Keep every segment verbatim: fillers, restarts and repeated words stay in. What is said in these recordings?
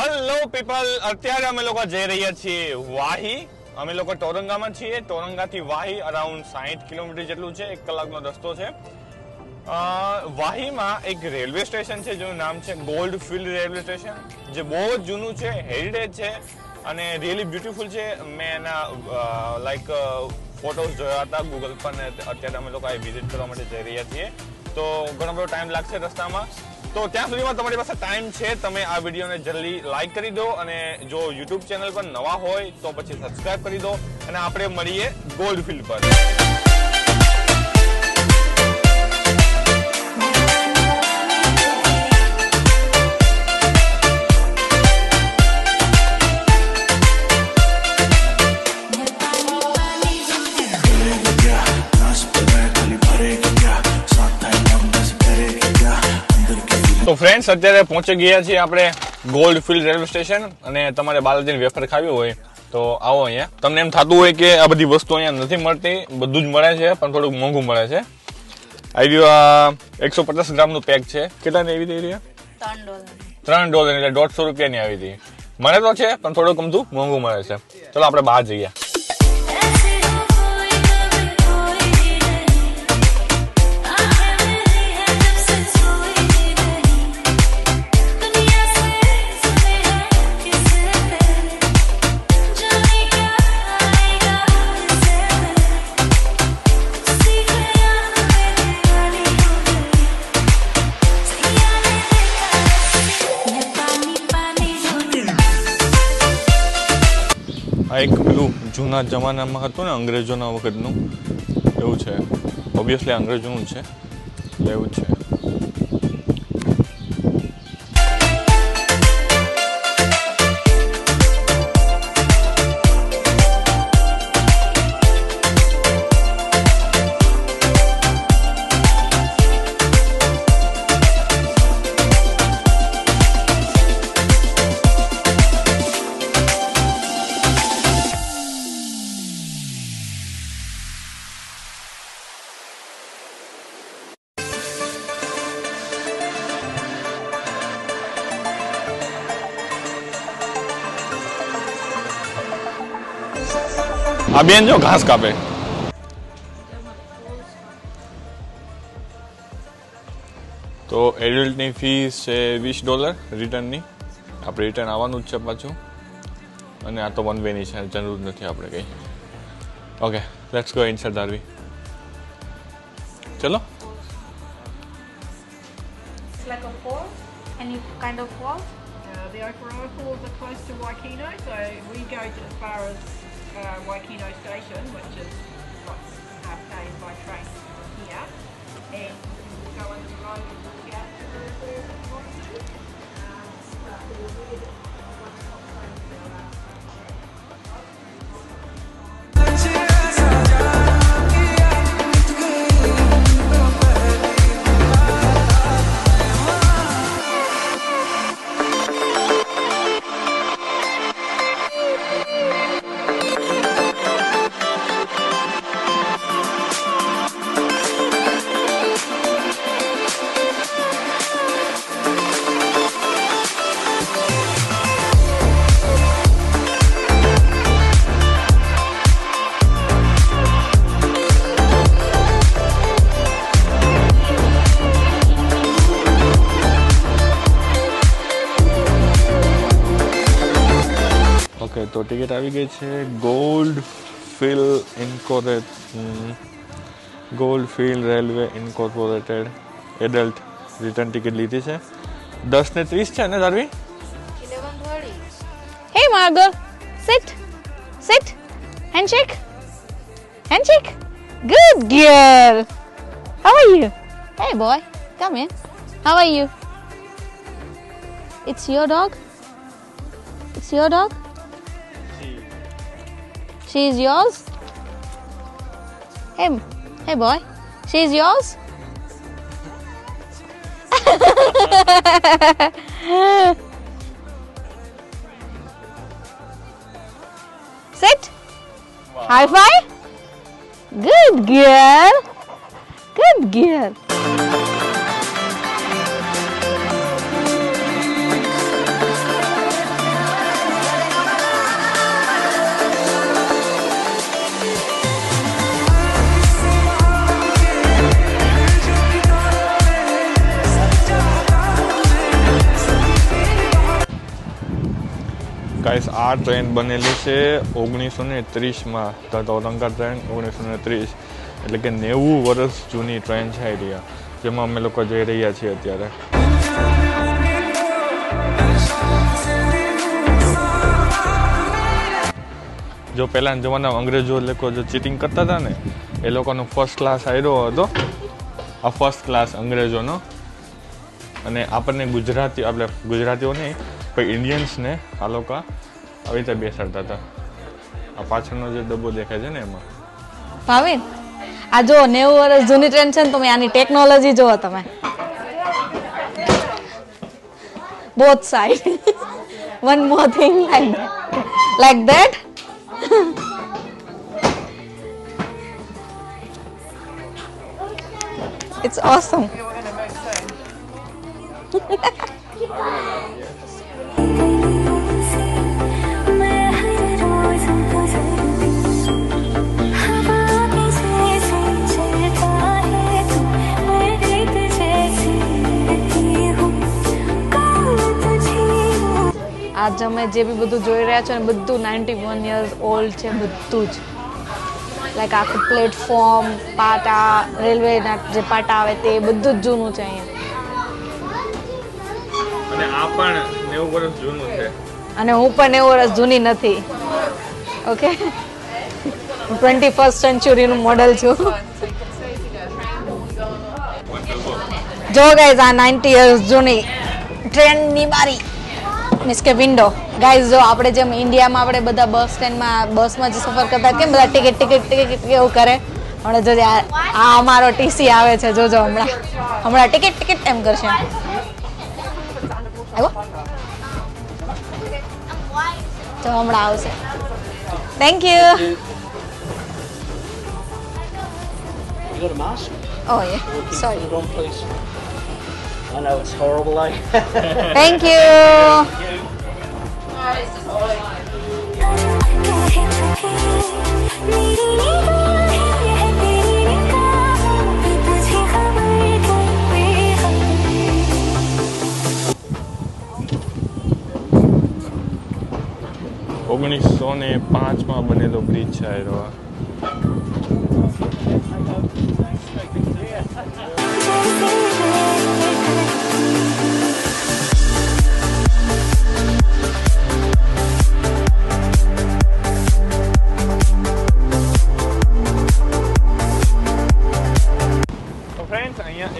Hello people અત્યારે અમે લોકો જઈ રહ્યા છીએ વાહી અમે લોકો ટોરંગામાં છીએ ટોરંગાથી વાહી અરાઉન્ડ સાઠ કિલોમીટર જેટલું છે એક કલાકનો રસ્તો છે વાહીમાં એક રેલવે સ્ટેશન છે જેનું નામ છે ગોલ્ડફિલ્ડ રેલવે સ્ટેશન જે બહુ જૂનું છે હેરિટેજ છે અને રીલી બ્યુટીફુલ છે મેં એના લાઈક ફોટોસ જોયા હતા ગૂગલ પર અત્યારે અમે લોકો આ વિઝિટ કરવા માટે જઈ રહ્યા છીએ તો ઘણો બધો ટાઈમ લાગશે રસ્તામાં तो त्या सुधीमां तमारी पासे टाइम छे तमे आ विडियो ने जल्दी लाइक करी दो अने जो यूट्यूब चैनल पर नवा होय तो पछी सब्सक्राइब करी दो अने आपणे मळीए गोल्डफिल्ड पर तो फ्रेंड्स अत्यारे पहुंची गया छे आपणे गोल्डफिल्ड रेलवे स्टेशन अने तमारे बालाजीने वेफर खावी होय तो आओ अहींया तमने एम थातुं होय के आ बधी वस्तु अहींया नथी मळती बधुं ज मळे छे पण थोडुं मोंघुं मळे छे आव्यो आ एक सौ पचास ग्राम नो पेक छे केटलानी आवी दे रिया ત્રણ ડોલર ત્રણ ડોલર એટલે દોઢસો રૂપિયા ની આવી હતી મને તો છે પણ થોડું કમતું મોંઘું મળે છે ચલો આપણે બહાર જઈએ एक पेलू जूना जमाना में हतुं ने अंग्रेजोना वखतनुं एवुं छे ऑब्वियसली अंग्रेजोनुं छे एवुं छे अबेन जो घास कापे तो एडल्ट ની ફીસ છે વીસ ડોલર રિટર્ન ની આપણે રિટર્ન આવવાનું જ છે પાછું અને આ તો વન વે ની છે જરૂર નથી આપણે કઈ okay let's go inside Dharavi ચલો It's like a fall and you kind of fall uh, the Okrao falls are close to Waikino so we go to as far as Uh, Waikino station, which is about half day by train from here, and we'll go on the road and look out to the river if you want to. Um, but we'll be able to तो ticket આવી ગઈ છે Goldfield incorporated Goldfield railway incorporated adult return ticket લીધી છે દસ ને ત્રીસ છે ને દરવી અગિયાર ત્રીસ હે માર્ગલ sit sit handshake handshake good girl how are you hey boy come in how are you it's your dog it's your dog She is yours. Hey, hey boy. She is yours. Sit. Wow. High five. Good girl. Good girl. Guys, our train बनेली से nineteen thirty માં તા Aurangabad train nineteen thirty એટલે કે ninety વર્ષ જૂની train છે idea જેમાં અમે લોકો જઈ રહ્યા છીએ અત્યારે जो पहला जमाना अंग्रेजों लोग जो चीटिंग करता था ने ए लोगों नो फर्स्ट क्लास आयो हतो आ फर्स्ट क्लास अंग्रेजों नो अने आपने गुजराती आपले गुजरातीओ ने पर इंडियंस ने आ लोका अभी तक बेसरता था आ पाछळनो जो डब्बो देखाय छे ने एमा भाविन आ जो ninety વર્ષ જૂની ટ્રેન છે ને તમે આની ટેકનોલોજી જોવો તમે both side one more thing like like that It's awesome. आज हमें जे भी બધું જોઈ રહ્યા છો ને બધું ninety-one years old છે બધું જ like આ પ્લેટફોર્મ પાટા રેલવે ના જે પાટા આવે તે બધું જ જૂનું છે અહીંયા અને આ પણ ninety વર્ષ જૂનું છે અને હું પણ ninety વર્ષ જૂની નથી ઓકે twenty-first સેન્ચુરી નું મોડેલ છું જો ગાઈઝ આ ninety years જૂની ટ્રેન ની બારી इसके विंडो गाइस जो આપણે જેમ ઇન્ડિયામાં આપણે બધા બસ સ્ટેન્ડમાં બસમાં જે સફર કરતા કેમ બધા ટિકિટ ટિકિટ ટિકિટ એવું કરે અને જો આ અમારો ટીસી આવે છે જોજો હમણાં હમણાં ટિકિટ ટિકિટ એમ કરશે આવ્યો તો હમણાં આવશે thank you You got a mask? Oh yeah. Sorry. Wrong place. I know it's horrible like Thank you. Thank you. No, it's just nineteen oh five માં બનેલો બ્રિજ છે આયરો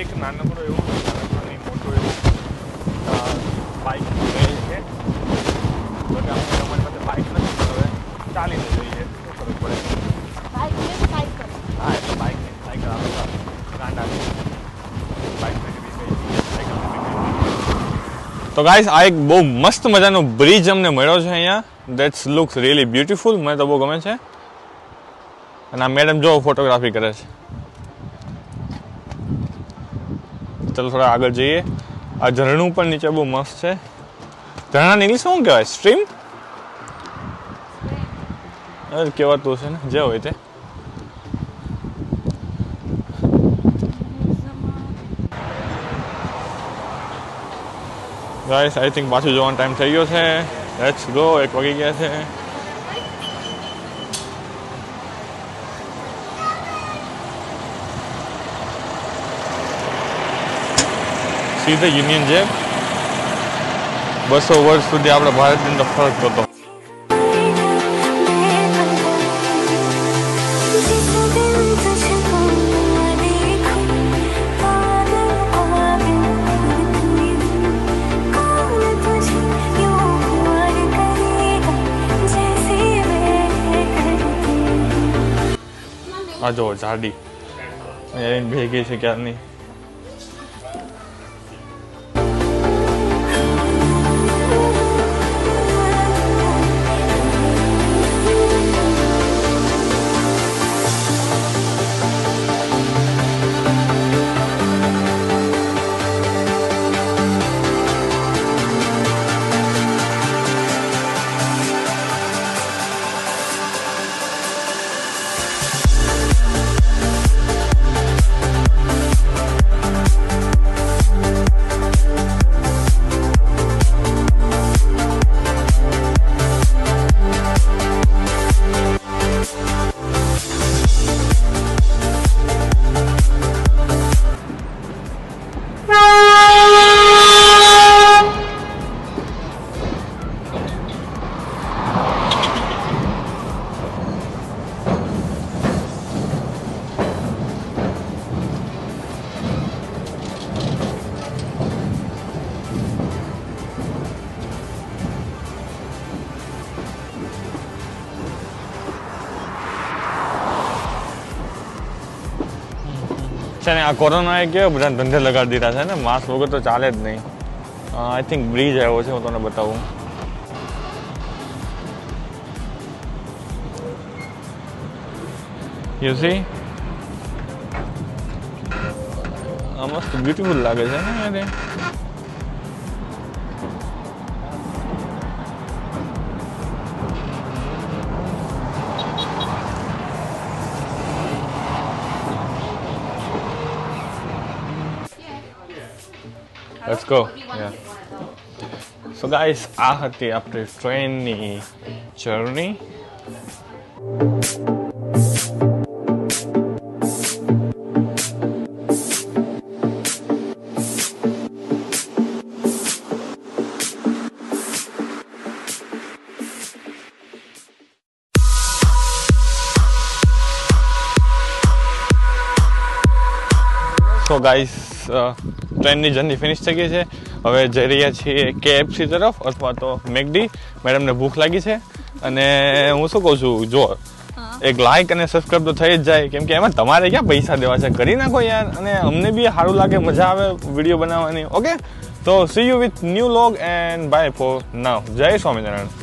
એક નાનકડો એવો નાની મોટો એવો બાઇક રેલ છે તો આપણે તમારી પાસે બાઇક નથી હવે ચાલીને જઈએ તો ખબર પડે બાઇક ને બાઇક કરો હા એટલે બાઇક ને બાઇક કરો ગાંડા બાઇક ને બી તો ગાઈસ આ એક બહુ મસ્ત મજાનો બ્રિજ અમને મળ્યો છે અહીંયા ધેટ્સ લુક્સ રીલી બ્યુટીફુલ મને તો બહુ ગમે છે અને આ મેડમ જો ફોટોગ્રાફી કરે છે चलो थोड़ा आगे जाइए आ झरणू पर नीचे बहुत मस्त है झरणा इंग्लिश में क्या है स्ट्रीम अरे क्या बात तो है ना जे होए थे गाइस आई थिंक पाछो जोन टाइम થઈ ગયો છે લેટ્સ ગો એક વાગી ગયા છે See the Union Jack. two hundred વર્ષ સુધી આપણા ભારત દેશનો ફરક હતો. આ જો ઝાડી એની ભેગી છે ક્યારની છે ને આ કોરોનાએ કેવો બધા ધંધે લગાડી દીધા છે ને માસ્ક વગર તો ચાલે જ નહીં આઈ થિંક બ્રિજ આવ્યો છે હું તમને બતાવું You see? Almost beautiful lage hai na yaar. Let's go. Yeah. So guys, aa hati apni train ni journey. So guys, train ની journey finish થઈ ગઈ છે હવે જઈ રહ્યા છીએ KFC તરફ અથવા તો મેકડી મેડમને ભૂખ લાગી છે અને હું શું કહું છું જો એક લાઈક અને સબસ્ક્રાઇબ તો થઈ જ જાય કેમ કે એમાં તમારે ક્યાં પૈસા દેવા છે કરી નાખો યાર અને અમને બી સારું લાગે મજા આવે વિડિયો બનાવવાની ઓકે તો see you with new vlog and bye for now જય સ્વામિનારાયણ